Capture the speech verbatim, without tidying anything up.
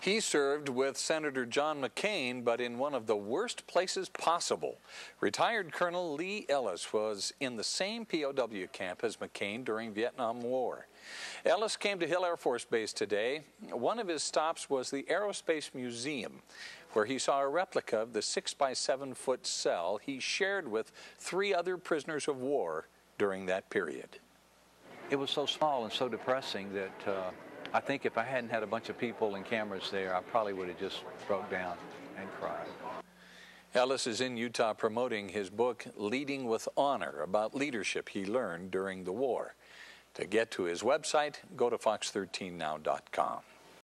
He served with Senator John McCain, but in one of the worst places possible. Retired Colonel Lee Ellis was in the same P O W camp as McCain during Vietnam War. Ellis came to Hill Air Force Base today. One of his stops was the Aerospace Museum, where he saw a replica of the six by seven foot cell he shared with three other prisoners of war during that period. It was so small and so depressing that uh, I think if I hadn't had a bunch of people and cameras there, I probably would have just broke down and cried. Ellis is in Utah promoting his book, Leading with Honor, about leadership he learned during the war. To get to his website, go to fox thirteen now dot com.